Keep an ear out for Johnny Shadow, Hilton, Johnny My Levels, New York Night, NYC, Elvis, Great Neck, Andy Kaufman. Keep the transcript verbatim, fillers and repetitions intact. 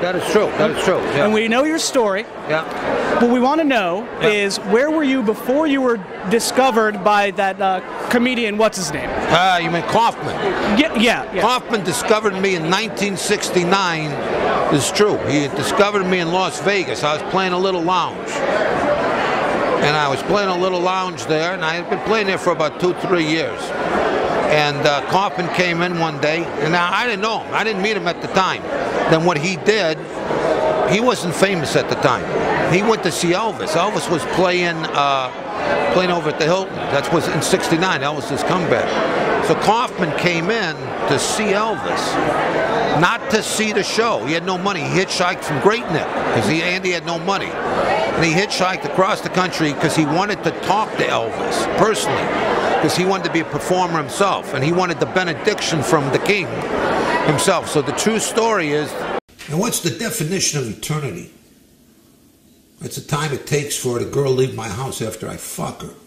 That is true. That is true. Yeah. And we know your story. Yeah. What we want to know yeah. is where were you before you were discovered by that uh, comedian? What's his name? Uh, you mean Kaufman? Yeah, yeah, yeah. Kaufman discovered me in nineteen sixty-nine. It's true. He discovered me in Las Vegas. I was playing a little lounge. And I was playing a little lounge there, and I had been playing there for about two, three years. And uh, Kaufman came in one day, and I, I didn't know him. I didn't meet him at the time. Then what he did, he wasn't famous at the time. He went to see Elvis. Elvis was playing, uh, playing over at the Hilton. That was in sixty-nine, Elvis's comeback. So Kaufman came in to see Elvis, not to see the show. He had no money. He hitchhiked from Great Neck, because he, Andy had no money. And he hitchhiked across the country because he wanted to talk to Elvis personally, because he wanted to be a performer himself, and he wanted the benediction from the king himself. So the true story is... And what's the definition of eternity? It's the time it takes for a girl to leave my house after I fuck her.